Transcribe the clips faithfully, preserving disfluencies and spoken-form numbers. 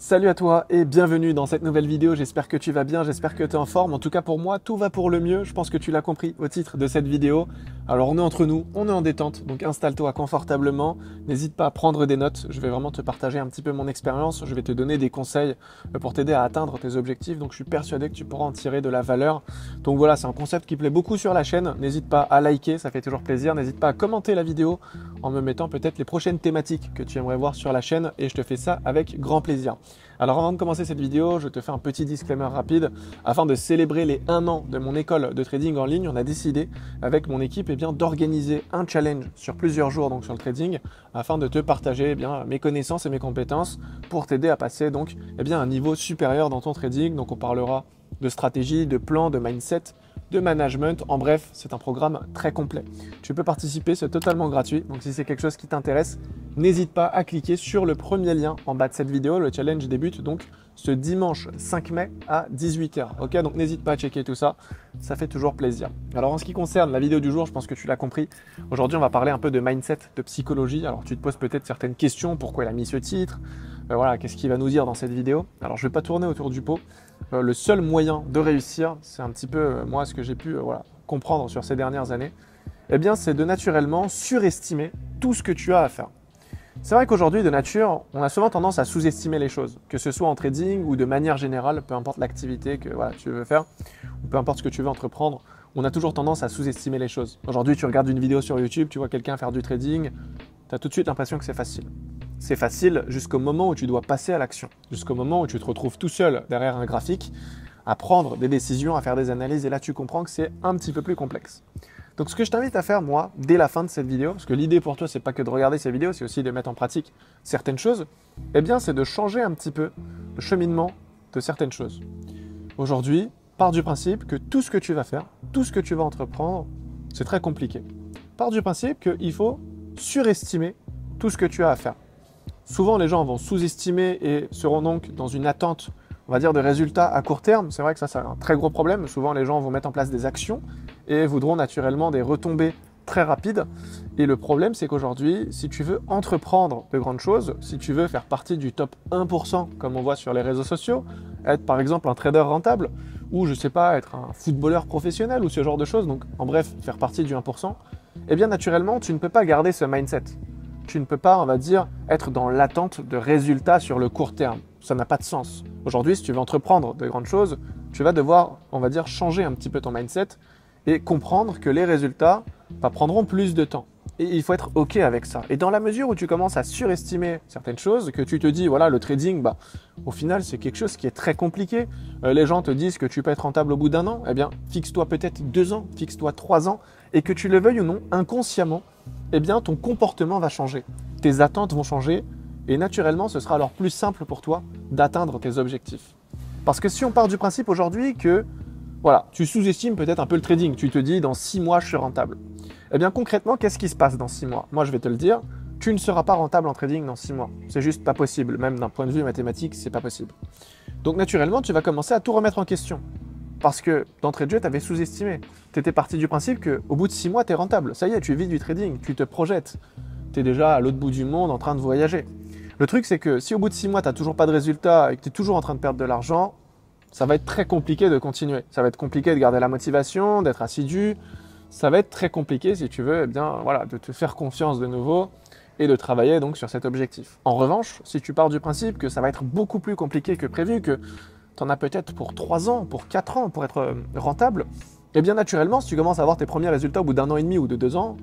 Salut à toi et bienvenue dans cette nouvelle vidéo, j'espère que tu vas bien, j'espère que tu es en forme, en tout cas pour moi tout va pour le mieux, je pense que tu l'as compris au titre de cette vidéo. Alors on est entre nous, on est en détente, donc installe-toi confortablement, n'hésite pas à prendre des notes, je vais vraiment te partager un petit peu mon expérience, je vais te donner des conseils pour t'aider à atteindre tes objectifs, donc je suis persuadé que tu pourras en tirer de la valeur. Donc voilà, c'est un concept qui plaît beaucoup sur la chaîne, n'hésite pas à liker, ça fait toujours plaisir, n'hésite pas à commenter la vidéo en me mettant peut-être les prochaines thématiques que tu aimerais voir sur la chaîne et je te fais ça avec grand plaisir. Alors avant de commencer cette vidéo, je te fais un petit disclaimer rapide. Afin de célébrer les un an de mon école de trading en ligne, on a décidé avec mon équipe eh bien, d'organiser un challenge sur plusieurs jours donc, sur le trading afin de te partager eh bien, mes connaissances et mes compétences pour t'aider à passer donc, eh bien, à un niveau supérieur dans ton trading. Donc on parlera de stratégie, de plan, de mindset, de management. En bref, c'est un programme très complet. Tu peux participer, c'est totalement gratuit. Donc si c'est quelque chose qui t'intéresse, n'hésite pas à cliquer sur le premier lien en bas de cette vidéo. Le challenge débute donc ce dimanche cinq mai à dix-huit heures. Ok, donc n'hésite pas à checker tout ça, ça fait toujours plaisir. Alors en ce qui concerne la vidéo du jour, je pense que tu l'as compris. Aujourd'hui, on va parler un peu de mindset, de psychologie. Alors tu te poses peut-être certaines questions, pourquoi il a mis ce titre ? Euh, voilà, qu'est-ce qu'il va nous dire dans cette vidéo? Alors, je ne vais pas tourner autour du pot. Euh, le seul moyen de réussir, c'est un petit peu, euh, moi, ce que j'ai pu euh, voilà, comprendre sur ces dernières années, eh bien, c'est de naturellement surestimer tout ce que tu as à faire. C'est vrai qu'aujourd'hui, de nature, on a souvent tendance à sous-estimer les choses, que ce soit en trading ou de manière générale, peu importe l'activité que voilà, tu veux faire, ou peu importe ce que tu veux entreprendre, on a toujours tendance à sous-estimer les choses. Aujourd'hui, tu regardes une vidéo sur YouTube, tu vois quelqu'un faire du trading, tu as tout de suite l'impression que c'est facile. C'est facile jusqu'au moment où tu dois passer à l'action, jusqu'au moment où tu te retrouves tout seul derrière un graphique à prendre des décisions, à faire des analyses et là tu comprends que c'est un petit peu plus complexe. Donc ce que je t'invite à faire moi, dès la fin de cette vidéo, parce que l'idée pour toi c'est pas que de regarder ces vidéos, c'est aussi de mettre en pratique certaines choses, eh bien c'est de changer un petit peu le cheminement de certaines choses. Aujourd'hui, pars du principe que tout ce que tu vas faire, tout ce que tu vas entreprendre, c'est très compliqué. Pars du principe qu'il faut surestimer tout ce que tu as à faire. Souvent, les gens vont sous-estimer et seront donc dans une attente, on va dire, de résultats à court terme. C'est vrai que ça, c'est un très gros problème. Souvent, les gens vont mettre en place des actions et voudront naturellement des retombées très rapides. Et le problème, c'est qu'aujourd'hui, si tu veux entreprendre de grandes choses, si tu veux faire partie du top un pour cent, comme on voit sur les réseaux sociaux, être par exemple un trader rentable ou, je ne sais pas, être un footballeur professionnel ou ce genre de choses, donc en bref, faire partie du un pour cent, eh bien naturellement, tu ne peux pas garder ce mindset. Tu ne peux pas, on va dire, être dans l'attente de résultats sur le court terme. Ça n'a pas de sens. Aujourd'hui, si tu veux entreprendre de grandes choses, tu vas devoir, on va dire, changer un petit peu ton mindset et comprendre que les résultats bah, prendront plus de temps. Et il faut être OK avec ça. Et dans la mesure où tu commences à surestimer certaines choses, que tu te dis, voilà, le trading, bah, au final, c'est quelque chose qui est très compliqué. Euh, les gens te disent que tu peux être rentable au bout d'un an. Eh bien, fixe-toi peut-être deux ans, fixe-toi trois ans. Et que tu le veuilles ou non, inconsciemment, eh bien, ton comportement va changer. Tes attentes vont changer. Et naturellement, ce sera alors plus simple pour toi d'atteindre tes objectifs. Parce que si on part du principe aujourd'hui que, voilà, tu sous-estimes peut-être un peu le trading. Tu te dis, dans six mois, je suis rentable. Eh bien, concrètement, qu'est-ce qui se passe dans six mois? Moi, je vais te le dire, tu ne seras pas rentable en trading dans six mois. C'est juste pas possible. Même d'un point de vue mathématique, c'est pas possible. Donc, naturellement, tu vas commencer à tout remettre en question. Parce que, d'entrée de jeu, tu avais sous-estimé. Tu étais parti du principe qu'au bout de six mois, tu es rentable. Ça y est, tu vis du trading, tu te projettes. Tu es déjà à l'autre bout du monde en train de voyager. Le truc, c'est que si au bout de six mois, tu n'as toujours pas de résultat et que tu es toujours en train de perdre de l'argent, ça va être très compliqué de continuer. Ça va être compliqué de garder la motivation, d'être assidu. Ça va être très compliqué, si tu veux, eh bien, voilà, de te faire confiance de nouveau et de travailler donc sur cet objectif. En revanche, si tu pars du principe que ça va être beaucoup plus compliqué que prévu, que tu en as peut-être pour trois ans, pour quatre ans pour être rentable, et bien naturellement, si tu commences à avoir tes premiers résultats au bout d'un an et demi ou de deux ans,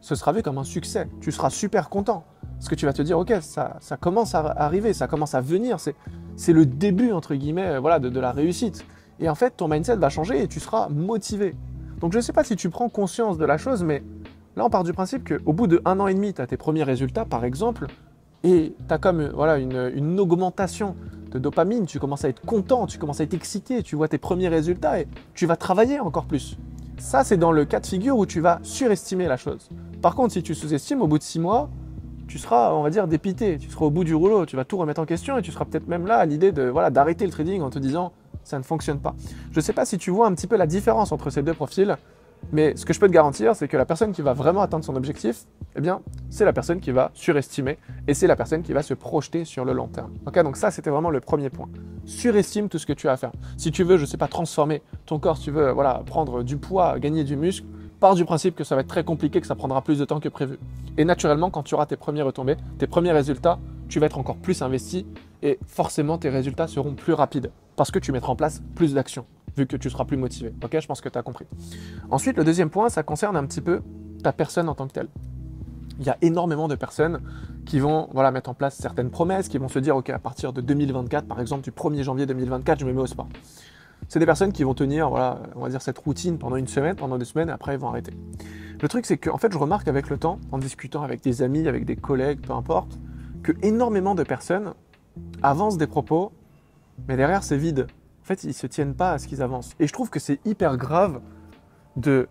ce sera vu comme un succès. Tu seras super content parce que tu vas te dire « Ok, ça, ça commence à arriver, ça commence à venir, c'est le début entre guillemets, voilà, de, de la réussite. » Et en fait, ton mindset va changer et tu seras motivé. Donc je ne sais pas si tu prends conscience de la chose, mais là, on part du principe qu'au bout de un an et demi, tu as tes premiers résultats, par exemple, et tu as comme voilà, une, une augmentation de dopamine, tu commences à être content, tu commences à être excité, tu vois tes premiers résultats et tu vas travailler encore plus. Ça, c'est dans le cas de figure où tu vas surestimer la chose. Par contre, si tu sous-estimes, au bout de six mois, tu seras, on va dire, dépité, tu seras au bout du rouleau, tu vas tout remettre en question et tu seras peut-être même là à l'idée de voilà, d'arrêter le trading en te disant « ça ne fonctionne pas ». Je ne sais pas si tu vois un petit peu la différence entre ces deux profils, Mais ce que je peux te garantir, c'est que la personne qui va vraiment atteindre son objectif, eh bien, c'est la personne qui va surestimer et c'est la personne qui va se projeter sur le long terme. Okay, donc ça, c'était vraiment le premier point. Surestime tout ce que tu as à faire. Si tu veux, je ne sais pas, transformer ton corps, si tu veux voilà, prendre du poids, gagner du muscle, pars du principe que ça va être très compliqué, que ça prendra plus de temps que prévu. Et naturellement, quand tu auras tes premiers retombées, tes premiers résultats, tu vas être encore plus investi et forcément, tes résultats seront plus rapides parce que tu mettras en place plus d'actions, vu que tu seras plus motivé. Ok, je pense que tu as compris. Ensuite, le deuxième point, ça concerne un petit peu ta personne en tant que telle. Il y a énormément de personnes qui vont voilà, mettre en place certaines promesses, qui vont se dire « Ok, à partir de deux mille vingt-quatre, par exemple, du premier janvier deux mille vingt-quatre, je me mets au sport. » C'est des personnes qui vont tenir, voilà, on va dire, cette routine pendant une semaine, pendant deux semaines, et après, ils vont arrêter. Le truc, c'est que, en fait, je remarque avec le temps, en discutant avec des amis, avec des collègues, peu importe, que énormément de personnes avancent des propos, mais derrière, c'est vide. En fait, ils ne se tiennent pas à ce qu'ils avancent. Et je trouve que c'est hyper grave de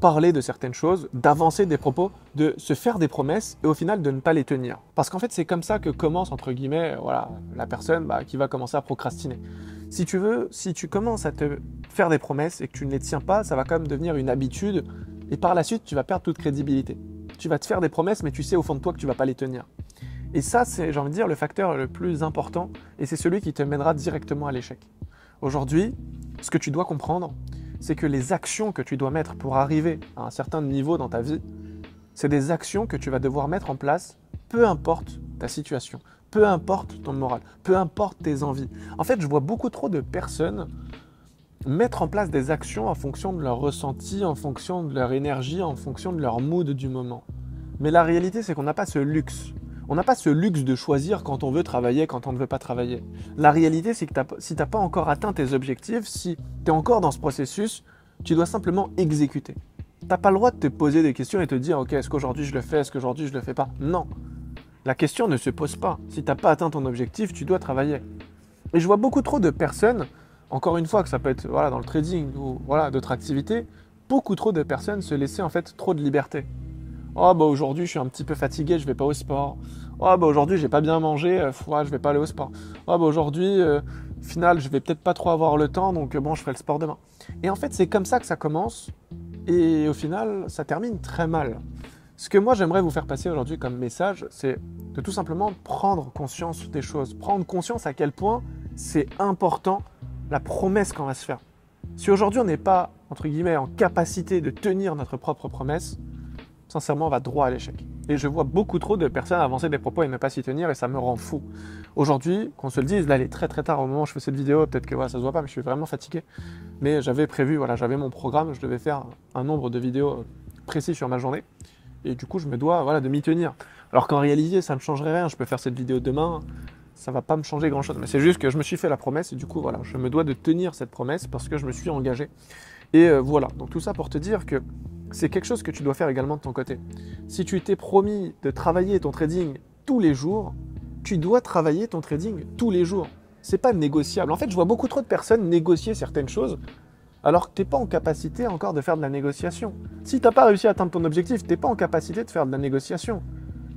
parler de certaines choses, d'avancer des propos, de se faire des promesses et au final de ne pas les tenir. Parce qu'en fait, c'est comme ça que commence, entre guillemets, voilà, la personne bah, qui va commencer à procrastiner. Si tu veux, si tu commences à te faire des promesses et que tu ne les tiens pas, ça va quand même devenir une habitude et par la suite, tu vas perdre toute crédibilité. Tu vas te faire des promesses, mais tu sais au fond de toi que tu ne vas pas les tenir. Et ça, c'est, j'ai envie de dire, le facteur le plus important et c'est celui qui te mènera directement à l'échec. Aujourd'hui, ce que tu dois comprendre, c'est que les actions que tu dois mettre pour arriver à un certain niveau dans ta vie, c'est des actions que tu vas devoir mettre en place, peu importe ta situation, peu importe ton moral, peu importe tes envies. En fait, je vois beaucoup trop de personnes mettre en place des actions en fonction de leur ressenti, en fonction de leur énergie, en fonction de leur mood du moment. Mais la réalité, c'est qu'on n'a pas ce luxe. On n'a pas ce luxe de choisir quand on veut travailler, quand on ne veut pas travailler. La réalité, c'est que t'as, si tu n'as pas encore atteint tes objectifs, si tu es encore dans ce processus, tu dois simplement exécuter. Tu n'as pas le droit de te poser des questions et te dire « Ok, est-ce qu'aujourd'hui je le fais, est-ce qu'aujourd'hui je ne le fais pas ?» Non, la question ne se pose pas. Si tu n'as pas atteint ton objectif, tu dois travailler. Et je vois beaucoup trop de personnes, encore une fois, que ça peut être voilà, dans le trading ou voilà, d'autres activités, beaucoup trop de personnes se laisser en fait trop de liberté. « Oh, bah aujourd'hui, je suis un petit peu fatigué, je ne vais pas au sport. Oh, bah aujourd'hui, j'ai pas bien mangé, euh, ouais, je vais pas aller au sport. Oh, bah aujourd'hui, euh, au final, je vais peut-être pas trop avoir le temps, donc euh, bon, je ferai le sport demain. » Et en fait, c'est comme ça que ça commence et au final, ça termine très mal. Ce que moi, j'aimerais vous faire passer aujourd'hui comme message, c'est de tout simplement prendre conscience des choses, prendre conscience à quel point c'est important la promesse qu'on va se faire. Si aujourd'hui, on n'est pas, entre guillemets, en capacité de tenir notre propre promesse, sincèrement, on va droit à l'échec. Et je vois beaucoup trop de personnes avancer des propos et ne pas s'y tenir et ça me rend fou. Aujourd'hui, qu'on se le dise, là, il est très très tard au moment où je fais cette vidéo, peut-être que ouais, ça se voit pas, mais je suis vraiment fatigué. Mais j'avais prévu, voilà, j'avais mon programme, je devais faire un nombre de vidéos précis sur ma journée et du coup, je me dois voilà, de m'y tenir. Alors qu'en réalité, ça ne changerait rien, je peux faire cette vidéo demain, ça ne va pas me changer grand-chose. Mais c'est juste que je me suis fait la promesse et du coup, voilà, je me dois de tenir cette promesse parce que je me suis engagé. Et euh, voilà, donc tout ça pour te dire que c'est quelque chose que tu dois faire également de ton côté. Si tu t'es promis de travailler ton trading tous les jours, tu dois travailler ton trading tous les jours. C'est pas négociable. En fait, je vois beaucoup trop de personnes négocier certaines choses alors que tu n'es pas en capacité encore de faire de la négociation. Si tu n'as pas réussi à atteindre ton objectif, tu n'es pas en capacité de faire de la négociation.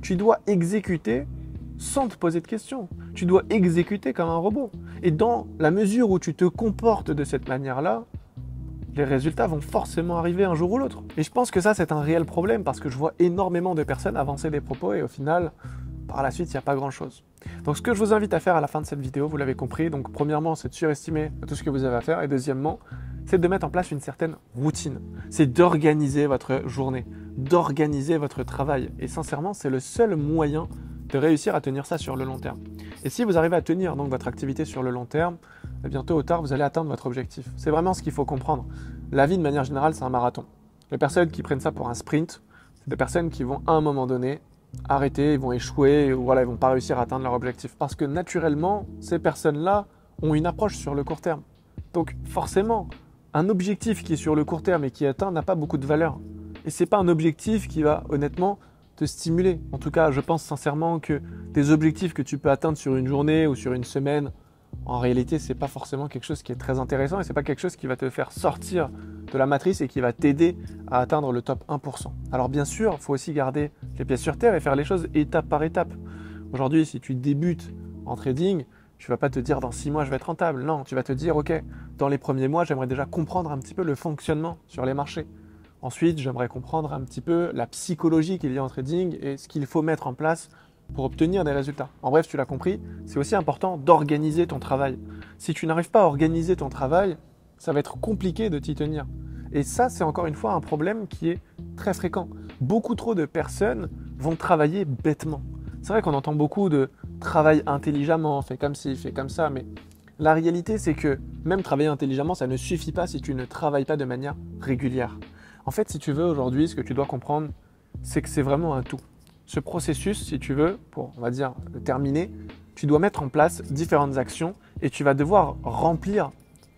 Tu dois exécuter sans te poser de questions. Tu dois exécuter comme un robot. Et dans la mesure où tu te comportes de cette manière-là, les résultats vont forcément arriver un jour ou l'autre. Et je pense que ça, c'est un réel problème parce que je vois énormément de personnes avancer des propos et au final, par la suite, il n'y a pas grand-chose. Donc, ce que je vous invite à faire à la fin de cette vidéo, vous l'avez compris, donc premièrement, c'est de surestimer tout ce que vous avez à faire et deuxièmement, c'est de mettre en place une certaine routine. C'est d'organiser votre journée, d'organiser votre travail. Et sincèrement, c'est le seul moyen de réussir à tenir ça sur le long terme. Et si vous arrivez à tenir donc votre activité sur le long terme, bien tôt ou tard, vous allez atteindre votre objectif. C'est vraiment ce qu'il faut comprendre. La vie, de manière générale, c'est un marathon. Les personnes qui prennent ça pour un sprint, c'est des personnes qui vont, à un moment donné, arrêter, ils vont échouer, ou voilà, ils ne vont pas réussir à atteindre leur objectif. Parce que naturellement, ces personnes-là ont une approche sur le court terme. Donc forcément, un objectif qui est sur le court terme et qui est atteint n'a pas beaucoup de valeur. Et ce n'est pas un objectif qui va, honnêtement, te stimuler. En tout cas, je pense sincèrement que des objectifs que tu peux atteindre sur une journée ou sur une semaine, en réalité, c'est pas forcément quelque chose qui est très intéressant et c'est pas quelque chose qui va te faire sortir de la matrice et qui va t'aider à atteindre le top un pour cent. Alors bien sûr, il faut aussi garder les pieds sur terre et faire les choses étape par étape. Aujourd'hui, si tu débutes en trading, tu vas pas te dire dans six mois, je vais être rentable. Non, tu vas te dire, ok, dans les premiers mois, j'aimerais déjà comprendre un petit peu le fonctionnement sur les marchés. Ensuite, j'aimerais comprendre un petit peu la psychologie qu'il y a en trading et ce qu'il faut mettre en place pour obtenir des résultats. En bref, tu l'as compris, c'est aussi important d'organiser ton travail. Si tu n'arrives pas à organiser ton travail, ça va être compliqué de t'y tenir. Et ça, c'est encore une fois un problème qui est très fréquent. Beaucoup trop de personnes vont travailler bêtement. C'est vrai qu'on entend beaucoup de travail intelligemment, fait comme ci, fait comme ça, mais la réalité, c'est que même travailler intelligemment, ça ne suffit pas si tu ne travailles pas de manière régulière. En fait, si tu veux, aujourd'hui, ce que tu dois comprendre, c'est que c'est vraiment un tout. Ce processus, si tu veux, pour, on va dire, le terminer, tu dois mettre en place différentes actions et tu vas devoir remplir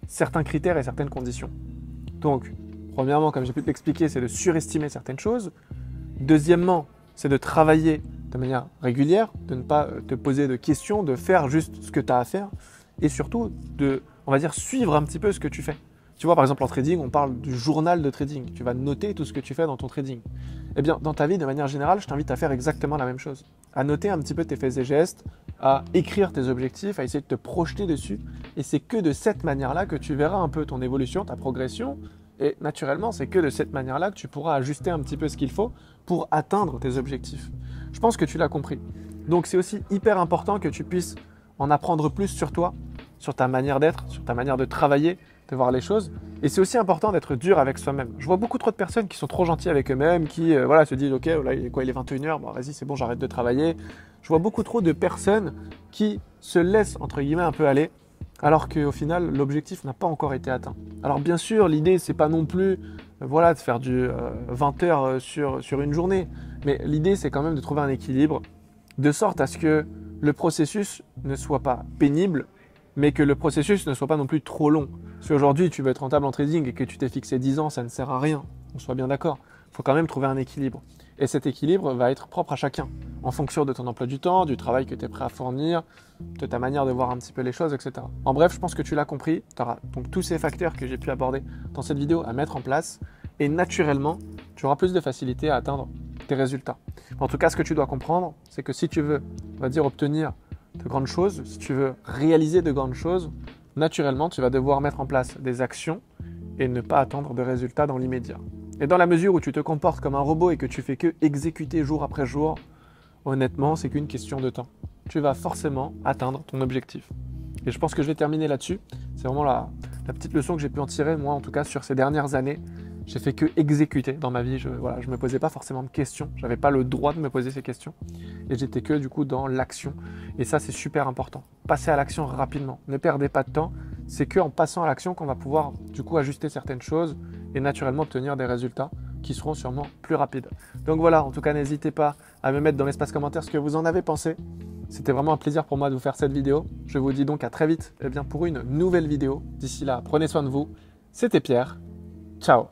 certains critères et certaines conditions. Donc, premièrement, comme j'ai pu t'expliquer, c'est de surestimer certaines choses. Deuxièmement, c'est de travailler de manière régulière, de ne pas te poser de questions, de faire juste ce que tu as à faire et surtout de, on va dire, suivre un petit peu ce que tu fais. Tu vois, par exemple, en trading, on parle du journal de trading. Tu vas noter tout ce que tu fais dans ton trading. Eh bien, dans ta vie, de manière générale, je t'invite à faire exactement la même chose. À noter un petit peu tes faits et gestes, à écrire tes objectifs, à essayer de te projeter dessus. Et c'est que de cette manière-là que tu verras un peu ton évolution, ta progression. Et naturellement, c'est que de cette manière-là que tu pourras ajuster un petit peu ce qu'il faut pour atteindre tes objectifs. Je pense que tu l'as compris. Donc, c'est aussi hyper important que tu puisses en apprendre plus sur toi, sur ta manière d'être, sur ta manière de travailler, de voir les choses. Et c'est aussi important d'être dur avec soi-même. Je vois beaucoup trop de personnes qui sont trop gentilles avec eux-mêmes, qui euh, voilà, se disent « Ok, là, il est quoi, il est vingt et une heures, bon, vas-y, c'est bon, j'arrête de travailler. » Je vois beaucoup trop de personnes qui se laissent, entre guillemets, un peu aller, alors qu'au final, l'objectif n'a pas encore été atteint. Alors bien sûr, l'idée, c'est pas non plus euh, voilà, de faire du euh, vingt heures sur, sur une journée, mais l'idée, c'est quand même de trouver un équilibre de sorte à ce que le processus ne soit pas pénible, mais que le processus ne soit pas non plus trop long. Si aujourd'hui tu veux être rentable en trading et que tu t'es fixé dix ans, ça ne sert à rien, on soit bien d'accord. Il faut quand même trouver un équilibre. Et cet équilibre va être propre à chacun, en fonction de ton emploi du temps, du travail que tu es prêt à fournir, de ta manière de voir un petit peu les choses, et cetera. En bref, je pense que tu l'as compris. Tu auras donc tous ces facteurs que j'ai pu aborder dans cette vidéo à mettre en place. Et naturellement, tu auras plus de facilité à atteindre tes résultats. En tout cas, ce que tu dois comprendre, c'est que si tu veux, on va dire, obtenir de grandes choses, si tu veux réaliser de grandes choses, naturellement, tu vas devoir mettre en place des actions et ne pas attendre de résultats dans l'immédiat. Et dans la mesure où tu te comportes comme un robot et que tu fais que exécuter jour après jour, honnêtement, c'est qu'une question de temps. Tu vas forcément atteindre ton objectif. Et je pense que je vais terminer là-dessus. C'est vraiment la, la petite leçon que j'ai pu en tirer, moi en tout cas, sur ces dernières années. J'ai fait que exécuter dans ma vie. Je voilà, je me posais pas forcément de questions. J'avais pas le droit de me poser ces questions. Et j'étais que du coup dans l'action. Et ça, c'est super important. Passez à l'action rapidement. Ne perdez pas de temps. C'est qu'en passant à l'action qu'on va pouvoir du coup ajuster certaines choses et naturellement obtenir des résultats qui seront sûrement plus rapides. Donc voilà, en tout cas, n'hésitez pas à me mettre dans l'espace commentaire ce que vous en avez pensé. C'était vraiment un plaisir pour moi de vous faire cette vidéo. Je vous dis donc à très vite eh bien, pour une nouvelle vidéo. D'ici là, prenez soin de vous. C'était Pierre. Ciao.